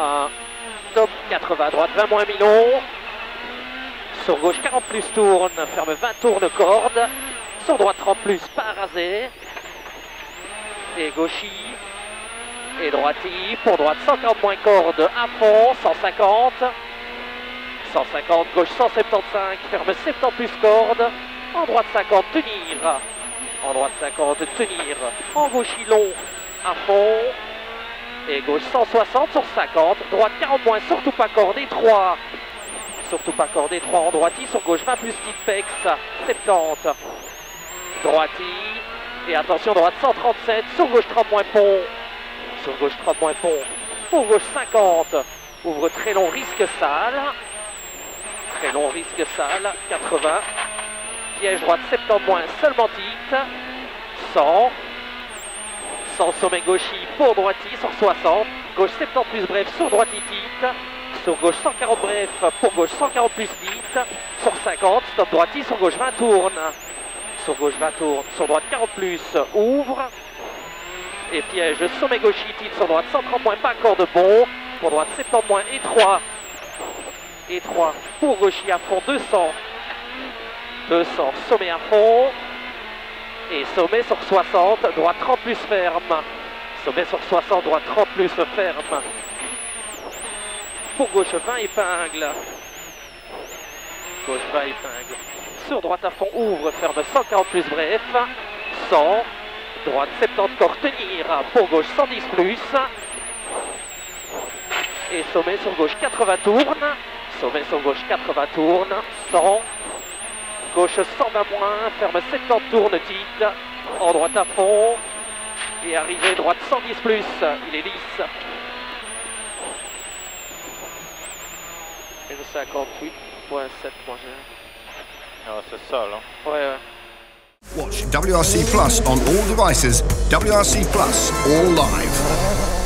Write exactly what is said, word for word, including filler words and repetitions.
un top quatre-vingts à droite, vingt moins Milon. Sur gauche quarante plus tourne, ferme vingt tours de corde. Sur droite trente plus, pas rasé. Et gauchi. Et droiti. Pour droite cent quarante moins corde à fond, cent cinquante. cent cinquante, gauche cent soixante-quinze, ferme soixante-dix plus corde. En droite cinquante, tenir. En droite cinquante, tenir. En gauche long, à fond. Et gauche cent soixante sur cinquante. Droite quarante moins, surtout pas corde, et trois. Surtout pas cordé, trois en droiti, sur gauche vingt plus Tite-Pex, soixante-dix, droiti, et attention droite cent trente-sept, sur gauche trente moins pont, sur gauche trente moins pont, pour gauche cinquante, ouvre très long risque sale, très long risque sale, quatre-vingts, piège droite soixante-dix moins, seulement Tite, cent, cent sommet gauchis pour droiti, sur soixante, gauche soixante-dix plus bref, sur droiti Tite, sur gauche cent quarante bref, pour gauche cent quarante plus Tite, sur cinquante, stop droiti, sur gauche vingt tourne, sur gauche vingt tourne, sur droite quarante plus, ouvre, et piège, sommet gauchis, Tite, sur droite cent trente moins, pas corde bon, pour droite soixante-dix moins, et trois, et trois, pour gauchis à fond, deux cents, deux cents, sommet à fond, et sommet sur soixante, droite trente plus ferme, sommet sur soixante, droite trente plus ferme, pour gauche vingt épingle, gauche vingt épingle, sur droite à fond ouvre, ferme cent quarante plus bref, cent, droite soixante-dix corps tenir, pour gauche cent dix plus, et sommet sur gauche quatre-vingts tourne, sommet sur gauche quatre-vingts tourne, cent, gauche cent vingt moins, ferme soixante-dix tourne Tite, en droite à fond, et arrivé droite cent dix plus, il est lisse. Et le cinquante-huit, ouais, sept moins un. Ouais, c'est ça, là. Ouais, ouais. Watch W R C Plus on all devices. W R C Plus, all live.